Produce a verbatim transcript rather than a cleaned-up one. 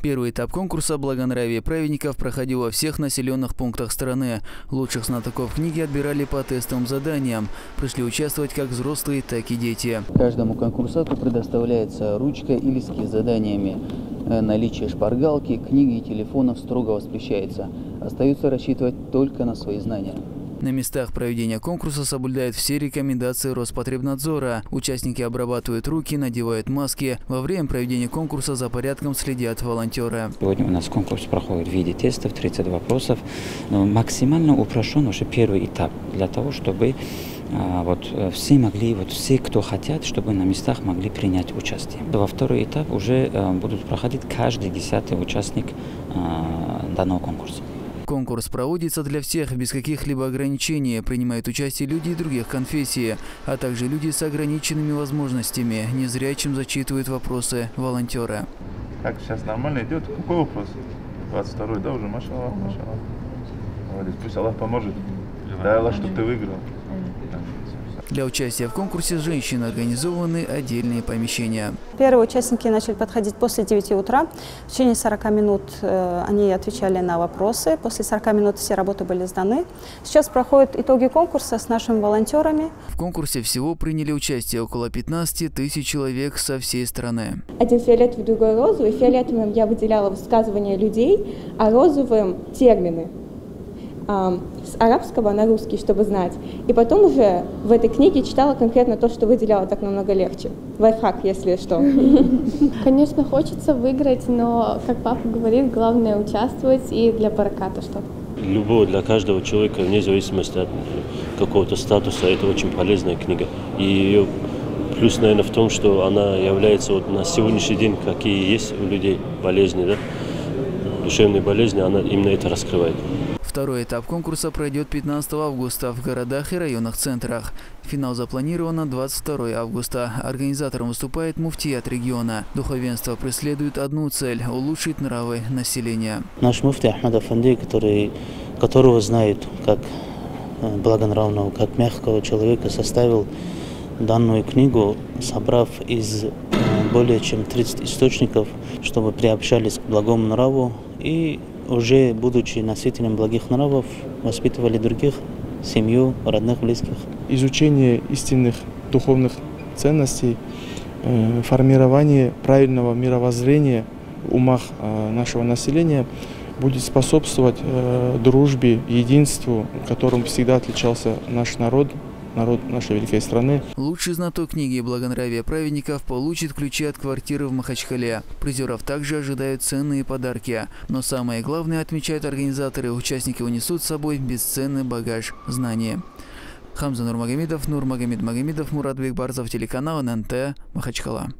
Первый этап конкурса «Благонравие праведников» проходил во всех населенных пунктах страны. Лучших знатоков книги отбирали по тестовым заданиям. Пришли участвовать как взрослые, так и дети. Каждому конкурсанту предоставляется ручка и листки с заданиями. Наличие шпаргалки, книги и телефонов строго воспрещается. Остается рассчитывать только на свои знания. На местах проведения конкурса соблюдают все рекомендации Роспотребнадзора. Участники обрабатывают руки, надевают маски. Во время проведения конкурса за порядком следят волонтеры. Сегодня у нас конкурс проходит в виде тестов, тридцать вопросов. Максимально упрощен уже первый этап для того, чтобы вот все могли, вот все, кто хотят, чтобы на местах могли принять участие. Во второй этап уже будут проходить каждый десятый участник данного конкурса. Конкурс проводится для всех, без каких-либо ограничений. Принимают участие люди других конфессий, а также люди с ограниченными возможностями. Незрячим зачитывают вопросы волонтера. Как сейчас нормально идет? Какой вопрос? двадцать второй, да, уже? Машаллах, машаллах. Пусть Аллах поможет. Дай Аллах, чтобы ты выиграл. Для участия в конкурсе женщин организованы отдельные помещения. Первые участники начали подходить после девяти утра. В течение сорока минут они отвечали на вопросы. После сорока минут все работы были сданы. Сейчас проходят итоги конкурса с нашими волонтерами. В конкурсе всего приняли участие около пятнадцати тысяч человек со всей страны. Один фиолетовый, другой розовый. Фиолетовым я выделяла высказывания людей, а розовым – термины. С арабского на русский, чтобы знать. И потом уже в этой книге читала конкретно то, что выделяла, так намного легче. Лайфхак, если что. Конечно, хочется выиграть, но, как папа говорит, главное участвовать и для бараката что-то. Любовь для каждого человека, вне зависимости от какого-то статуса, это очень полезная книга. И ее плюс, наверное, в том, что она является вот на сегодняшний день, какие есть у людей болезни, да? Душевные болезни, она именно это раскрывает. Второй этап конкурса пройдет пятнадцатого августа в городах и районных центрах. Финал запланирован двадцать второго августа. Организатором выступает муфтият региона. Духовенство преследует одну цель – улучшить нравы населения. Наш муфти Ахмад Афанди, который, которого знают как благонравного, как мягкого человека, составил данную книгу, собрав из более чем тридцати источников, чтобы приобщались к благому нраву и уже, будучи носителем благих нравов, воспитывали других, семью, родных, близких. Изучение истинных духовных ценностей, формирование правильного мировоззрения в умах нашего населения будет способствовать дружбе, единству, которым всегда отличался наш народ. Народ нашей великой страны. Лучший знаток книги «Благонравие праведников» получит ключи от квартиры в Махачкале. Призеров также ожидают ценные подарки. Но самое главное, отмечают организаторы, участники унесут с собой бесценный багаж знаний. Хамза Нурмагомедов, Нурмагомед Магомедов, Мурад Бехбарзов, телеканал эн эн тэ, Махачкала.